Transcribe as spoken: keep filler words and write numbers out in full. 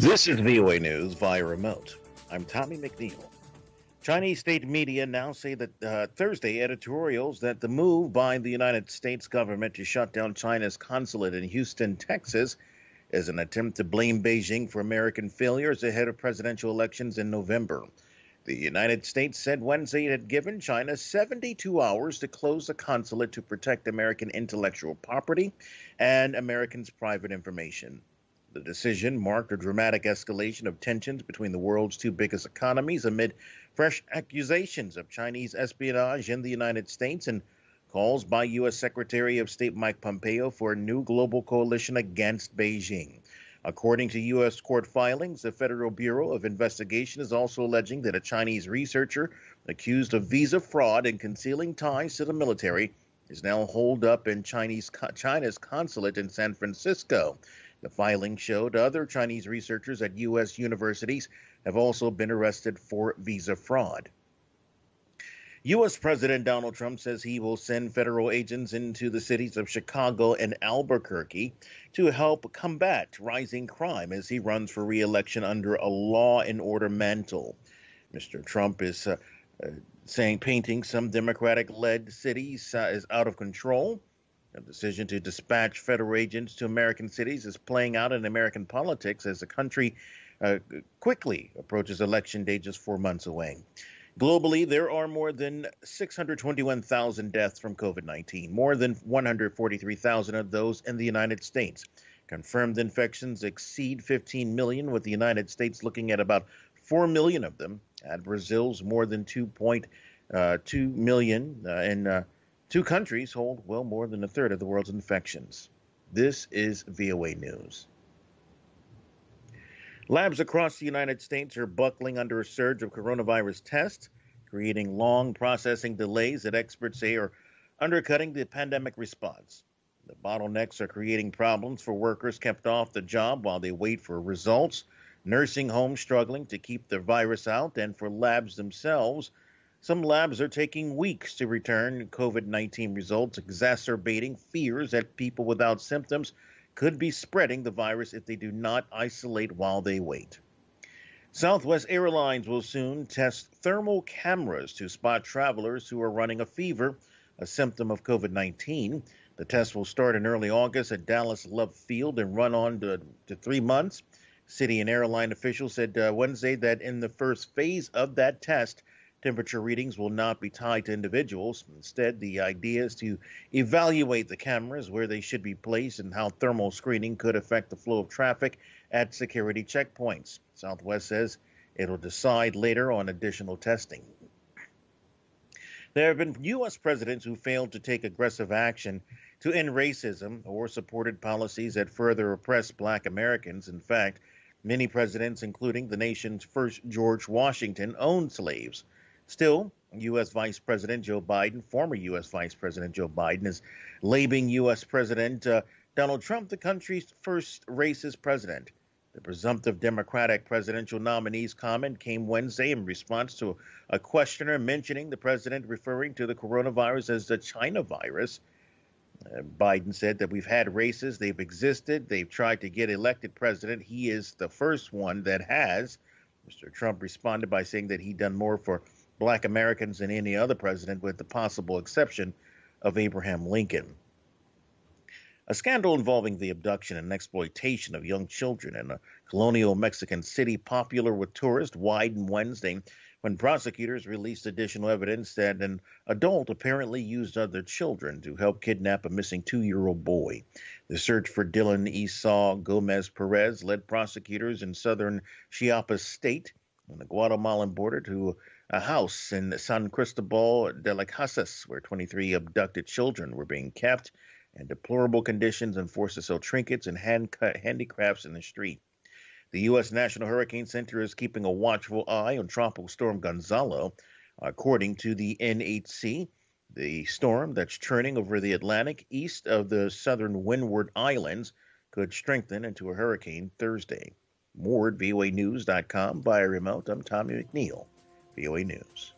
This is V O A News via remote. I'm Tommy McNeil. Chinese state media now say that uh, Thursday editorials that the move by the United States government to shut down China's consulate in Houston, Texas, is an attempt to blame Beijing for American failures ahead of presidential elections in November. The United States said Wednesday it had given China seventy-two hours to close the consulate to protect American intellectual property and Americans' private information. The decision marked a dramatic escalation of tensions between the world's two biggest economies amid fresh accusations of Chinese espionage in the United States and calls by U S. Secretary of State Mike Pompeo for a new global coalition against Beijing. According to U S court filings, the Federal Bureau of Investigation is also alleging that a Chinese researcher accused of visa fraud and concealing ties to the military is now holed up in Chinese, China's consulate in San Francisco. The filing showed other Chinese researchers at U S universities have also been arrested for visa fraud. U S. President Donald Trump says he will send federal agents into the cities of Chicago and Albuquerque to help combat rising crime as he runs for re-election under a law and order mantle. Mister Trump is uh, uh, saying painting some Democratic-led cities uh, is out of control. The decision to dispatch federal agents to American cities is playing out in American politics as the country uh, quickly approaches Election Day just four months away. Globally, there are more than six hundred twenty-one thousand deaths from COVID nineteen, more than one hundred forty-three thousand of those in the United States. Confirmed infections exceed fifteen million, with the United States looking at about four million of them, and Brazil's more than two point two million uh, in uh, Two countries hold well more than a third of the world's infections. This is V O A News. Labs across the United States are buckling under a surge of coronavirus tests, creating long processing delays that experts say are undercutting the pandemic response. The bottlenecks are creating problems for workers kept off the job while they wait for results, nursing homes struggling to keep the virus out, and for labs themselves. Some labs are taking weeks to return COVID nineteen results, exacerbating fears that people without symptoms could be spreading the virus if they do not isolate while they wait. Southwest Airlines will soon test thermal cameras to spot travelers who are running a fever, a symptom of COVID nineteen. The test will start in early August at Dallas Love Field and run on to, to three months. City and airline officials said uh, Wednesday that in the first phase of that test, temperature readings will not be tied to individuals. Instead, the idea is to evaluate the cameras, where they should be placed, and how thermal screening could affect the flow of traffic at security checkpoints. Southwest says it'll decide later on additional testing. There have been U S presidents who failed to take aggressive action to end racism or supported policies that further oppress Black Americans. In fact, many presidents, including the nation's first George Washington, owned slaves. Still, U S. Vice President Joe Biden, former U S. Vice President Joe Biden, is labeling U S. President uh, Donald Trump the country's first racist president. The presumptive Democratic presidential nominee's comment came Wednesday in response to a questioner mentioning the president referring to the coronavirus as the China virus. Uh, Biden said that we've had races, they've existed, they've tried to get elected president. He is the first one that has. Mister Trump responded by saying that he'd done more for Black Americans than any other president, with the possible exception of Abraham Lincoln. A scandal involving the abduction and exploitation of young children in a colonial Mexican city popular with tourists widened Wednesday when prosecutors released additional evidence that an adult apparently used other children to help kidnap a missing two-year-old boy. The search for Dylan Esau Gomez Perez led prosecutors in southern Chiapas state on the Guatemalan border to a house in San Cristobal de las Casas, where twenty-three abducted children were being kept in deplorable conditions and forced to sell trinkets and hand-cut handicrafts in the street. The U S. National Hurricane Center is keeping a watchful eye on Tropical Storm Gonzalo. According to the N H C, the storm that's churning over the Atlantic east of the southern Windward Islands could strengthen into a hurricane Thursday. More at V O A news dot com via remote. I'm Tommy McNeil, V O A News.